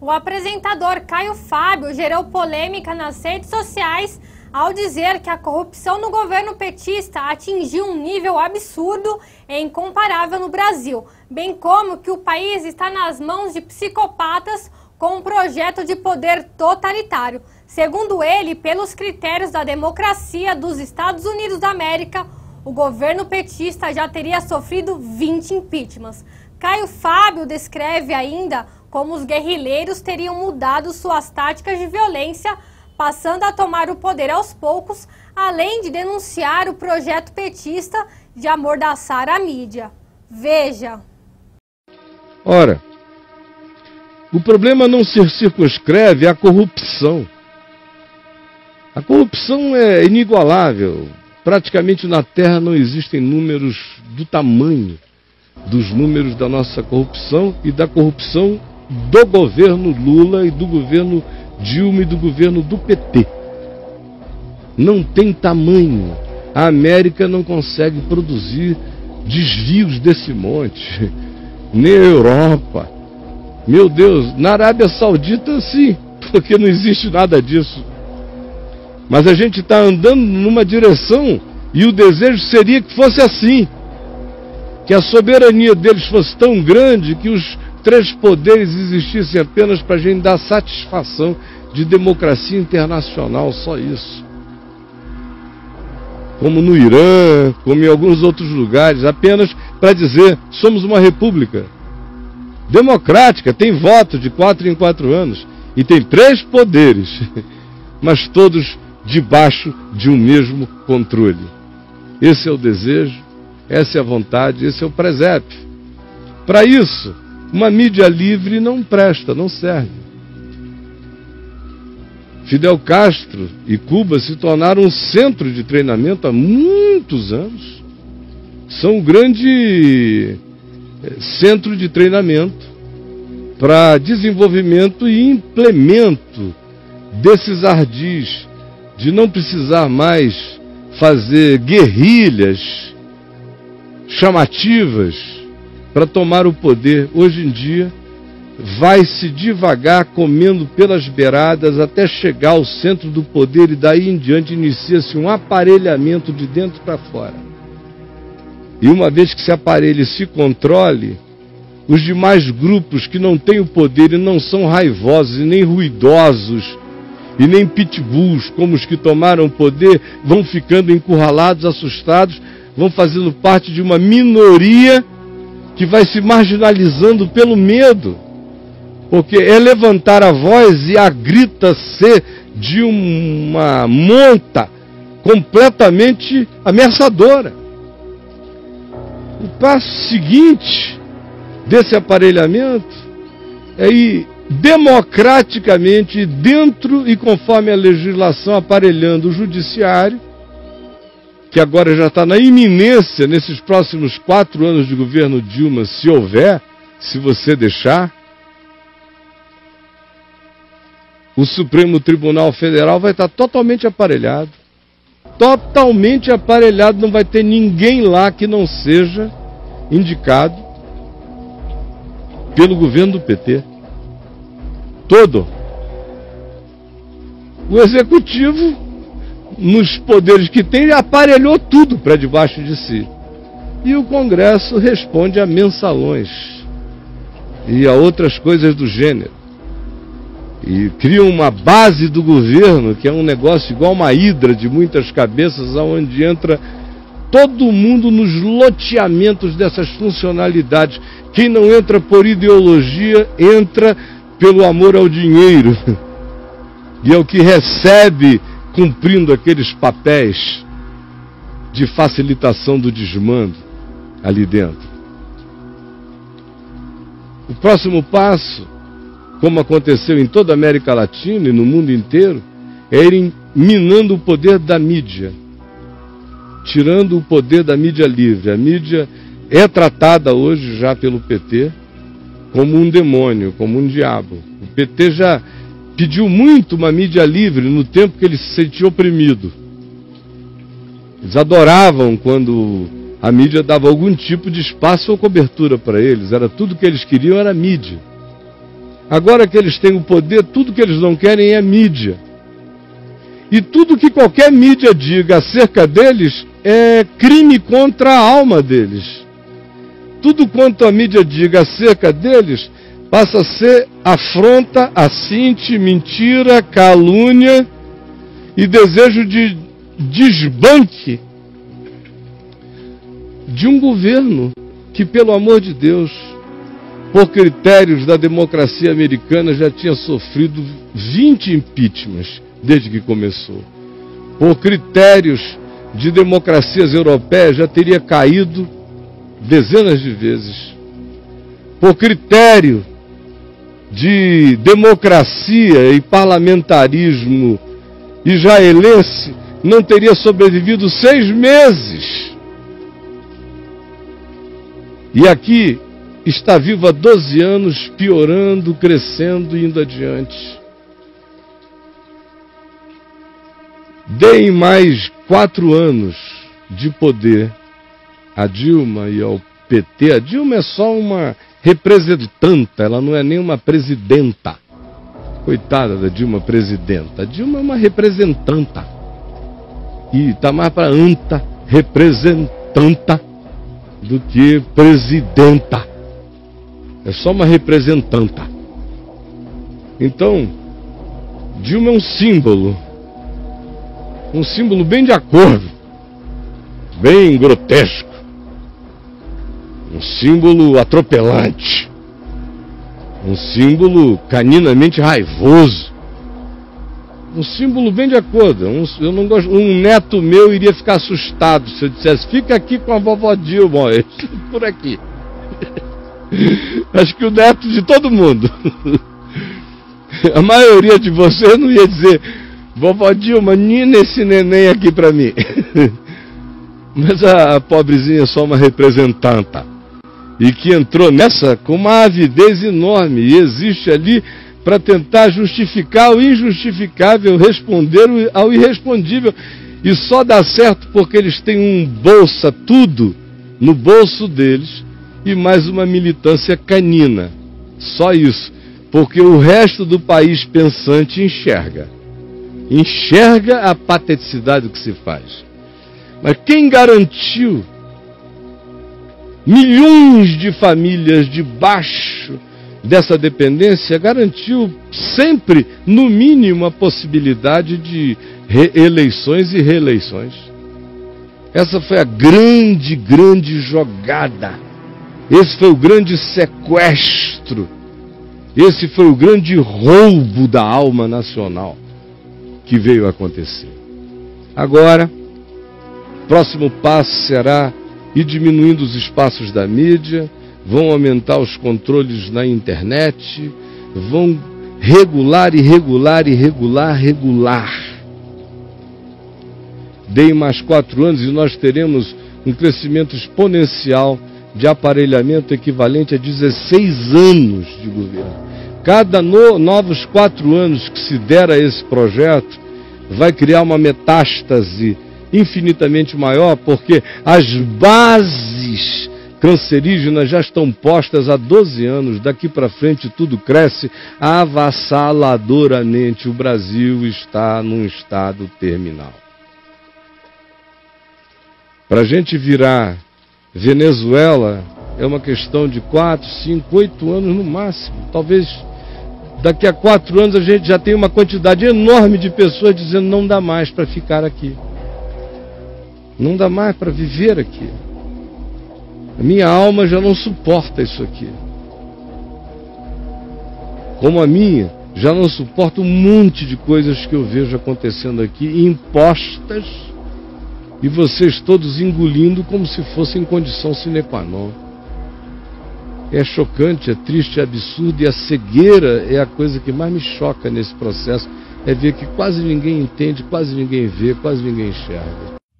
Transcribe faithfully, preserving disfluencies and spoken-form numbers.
O apresentador Caio Fábio gerou polêmica nas redes sociais ao dizer que a corrupção no governo petista atingiu um nível absurdo e incomparável no Brasil, bem como que o país está nas mãos de psicopatas com um projeto de poder totalitário. Segundo ele, pelos critérios da democracia dos Estados Unidos da América, o governo petista já teria sofrido vinte impeachments. Caio Fábio descreve ainda como os guerrilheiros teriam mudado suas táticas de violência, passando a tomar o poder aos poucos, além de denunciar o projeto petista de amordaçar a mídia. Veja. Ora, o problema não se circunscreve à corrupção. A corrupção é inigualável. Praticamente na Terra não existem números do tamanho dos números da nossa corrupção e da corrupção do governo Lula e do governo Dilma e do governo do P T. Não tem tamanho. A América não consegue produzir desvios desse monte, nem a Europa. Meu Deus, na Arábia Saudita sim, porque não existe nada disso. Mas a gente está andando numa direção e o desejo seria que fosse assim, que a soberania deles fosse tão grande que os três poderes existissem apenas para a gente dar satisfação de democracia internacional, só isso. Como no Irã, como em alguns outros lugares, apenas para dizer, somos uma república democrática, tem voto de quatro em quatro anos e tem três poderes, mas todos debaixo de um mesmo controle. Esse é o desejo. Essa é a vontade, esse é o presépio. Para isso, uma mídia livre não presta, não serve. Fidel Castro e Cuba se tornaram um centro de treinamento há muitos anos. São um grande centro de treinamento para desenvolvimento e implemento desses ardis de não precisar mais fazer guerrilhas chamativas para tomar o poder. Hoje em dia vai-se devagar comendo pelas beiradas até chegar ao centro do poder e daí em diante inicia-se um aparelhamento de dentro para fora. E uma vez que se aparelhe e se controle, os demais grupos que não têm o poder e não são raivosos e nem ruidosos e nem pitbulls como os que tomaram o poder vão ficando encurralados, assustados, vão fazendo parte de uma minoria que vai se marginalizando pelo medo, porque é levantar a voz e a grita ser de uma monta completamente ameaçadora. O passo seguinte desse aparelhamento é ir democraticamente dentro e conforme a legislação aparelhando o judiciário, que agora já está na iminência, nesses próximos quatro anos de governo Dilma, se houver, se você deixar, o Supremo Tribunal Federal vai estar totalmente aparelhado. Totalmente aparelhado, não vai ter ninguém lá que não seja indicado pelo governo do P T. Todo. O Executivo, nos poderes que tem, aparelhou tudo para debaixo de si. E o Congresso responde a mensalões e a outras coisas do gênero. E cria uma base do governo, que é um negócio igual uma hidra de muitas cabeças, onde entra todo mundo nos loteamentos dessas funcionalidades. Quem não entra por ideologia, entra pelo amor ao dinheiro. E é o que recebe cumprindo aqueles papéis de facilitação do desmando ali dentro. O próximo passo, como aconteceu em toda a América Latina e no mundo inteiro, é ir minando o poder da mídia, tirando o poder da mídia livre. A mídia é tratada hoje já pelo P T como um demônio, como um diabo. O P T já pediu muito uma mídia livre no tempo que ele se sentia oprimido. Eles adoravam quando a mídia dava algum tipo de espaço ou cobertura para eles. Era tudo que eles queriam, era mídia. Agora que eles têm o poder, tudo que eles não querem é mídia. E tudo que qualquer mídia diga acerca deles é crime contra a alma deles. Tudo quanto a mídia diga acerca deles passa a ser afronta, acinte, mentira, calúnia e desejo de desbanque de um governo que, pelo amor de Deus, por critérios da democracia americana, já tinha sofrido vinte impeachments desde que começou. Por critérios de democracias europeias, já teria caído dezenas de vezes. Por critério de democracia e parlamentarismo israelense, não teria sobrevivido seis meses. E aqui está viva há doze anos, piorando, crescendo e indo adiante. Deem mais quatro anos de poder à Dilma e ao P T. A Dilma é só uma representante, ela não é nenhuma presidenta. Coitada da Dilma, presidenta. A Dilma é uma representanta. E está mais para anta, representanta, do que presidenta. É só uma representanta. Então, Dilma é um símbolo. Um símbolo bem de acordo. Bem grotesco. Um símbolo atropelante. Um símbolo caninamente raivoso. Um símbolo bem de acordo. Um, eu não gosto, um neto meu iria ficar assustado se eu dissesse: fica aqui com a vovó Dilma, por aqui. Acho que o neto de todo mundo. A maioria de vocês não ia dizer: vovó Dilma, nina esse neném aqui pra mim. Mas a, a pobrezinha é só uma representanta. E que entrou nessa com uma avidez enorme. E existe ali para tentar justificar o injustificável, responder ao irrespondível. E só dá certo porque eles têm um bolsa, tudo no bolso deles. E mais uma militância canina. Só isso. Porque o resto do país pensante enxerga. Enxerga a pateticidade que se faz. Mas quem garantiu milhões de famílias debaixo dessa dependência, garantiu sempre, no mínimo, a possibilidade de eleições e reeleições. Essa foi a grande, grande jogada. Esse foi o grande sequestro. Esse foi o grande roubo da alma nacional que veio acontecer. Agora, o próximo passo será e diminuindo os espaços da mídia, vão aumentar os controles na internet, vão regular e regular e regular, regular. Deem mais quatro anos e nós teremos um crescimento exponencial de aparelhamento equivalente a dezesseis anos de governo. Cada no, novos quatro anos que se der a esse projeto vai criar uma metástase infinitamente maior, porque as bases cancerígenas já estão postas há doze anos. Daqui para frente tudo cresce avassaladoramente. O Brasil está num estado terminal. Para a gente virar Venezuela é uma questão de quatro, cinco, oito anos no máximo. Talvez daqui a quatro anos a gente já tenha uma quantidade enorme de pessoas dizendo: não dá mais para ficar aqui. Não dá mais para viver aqui. A minha alma já não suporta isso aqui. Como a minha já não suporta um monte de coisas que eu vejo acontecendo aqui, impostas, e vocês todos engolindo como se fossem condição sine qua non. É chocante, é triste, é absurdo, e a cegueira é a coisa que mais me choca nesse processo, é ver que quase ninguém entende, quase ninguém vê, quase ninguém enxerga.